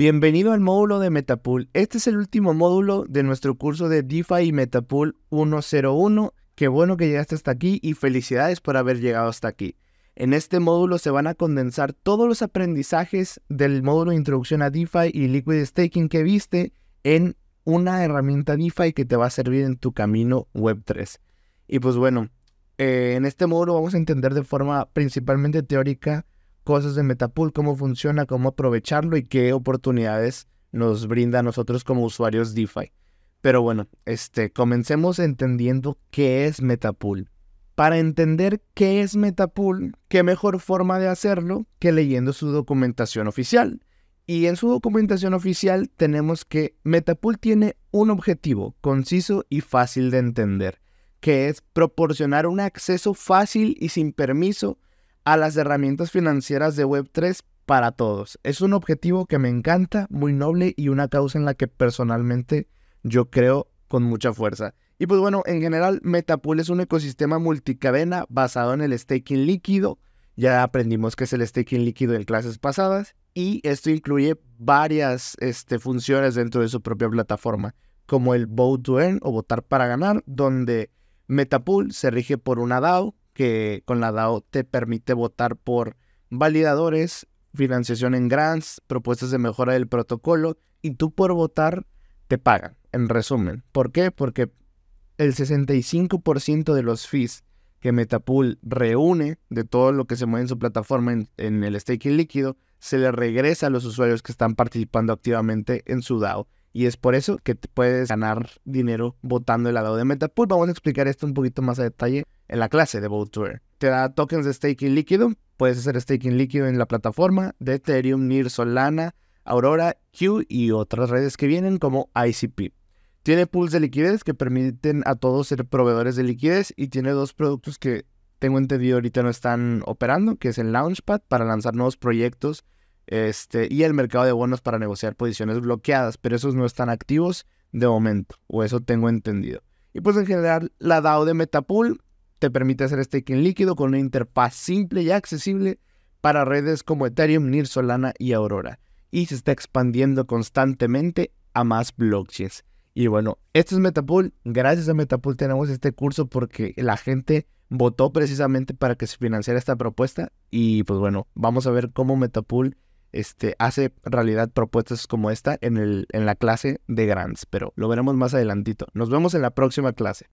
Bienvenido al módulo de Meta Pool. Este es el último módulo de nuestro curso de DeFi y Meta Pool 101. Qué bueno que llegaste hasta aquí y felicidades por haber llegado hasta aquí. En este módulo se van a condensar todos los aprendizajes del módulo de Introducción a DeFi y Liquid Staking que viste en una herramienta DeFi que te va a servir en tu camino Web3. Y pues bueno, en este módulo vamos a entender de forma principalmente teórica cosas de Meta Pool, cómo funciona, cómo aprovecharlo y qué oportunidades nos brinda a nosotros como usuarios DeFi. Pero bueno, comencemos entendiendo qué es Meta Pool. Para entender qué es Meta Pool, qué mejor forma de hacerlo que leyendo su documentación oficial. Y en su documentación oficial tenemos que Meta Pool tiene un objetivo conciso y fácil de entender, que es proporcionar un acceso fácil y sin permiso a las herramientas financieras de Web3 para todos. Es un objetivo que me encanta, muy noble y una causa en la que personalmente yo creo con mucha fuerza. Y pues bueno, en general Meta Pool es un ecosistema multicadena basado en el staking líquido. Ya aprendimos qué es el staking líquido en clases pasadas y esto incluye varias funciones dentro de su propia plataforma, como el Vote to Earn o votar para ganar, donde Meta Pool se rige por una DAO, que con la DAO te permite votar por validadores, financiación en grants, propuestas de mejora del protocolo, y tú por votar te pagan, en resumen. ¿Por qué? Porque el 65% de los fees que Meta Pool reúne de todo lo que se mueve en su plataforma en el staking líquido, se le regresa a los usuarios que están participando activamente en su DAO. Y es por eso que te puedes ganar dinero votando el DAO de Meta Pool. Vamos a explicar esto un poquito más a detalle en la clase de Vote to Earn. Te da tokens de staking líquido. Puedes hacer staking líquido en la plataforma de Ethereum, NIR, Solana, Aurora, Q y otras redes que vienen como ICP. Tiene pools de liquidez que permiten a todos ser proveedores de liquidez. Y tiene dos productos que tengo entendido ahorita no están operando, que es el Launchpad para lanzar nuevos proyectos, y el mercado de bonos para negociar posiciones bloqueadas, pero esos no están activos de momento, o eso tengo entendido. Y pues en general, la DAO de Meta Pool te permite hacer staking líquido con una interfaz simple y accesible para redes como Ethereum, NIR, Solana y Aurora. Y se está expandiendo constantemente a más blockchains. Y bueno, esto es Meta Pool. Gracias a Meta Pool tenemos este curso porque la gente votó precisamente para que se financiara esta propuesta. Y pues bueno, vamos a ver cómo Meta Pool hace realidad propuestas como esta en la clase de Grants, pero lo veremos más adelantito. Nos vemos en la próxima clase.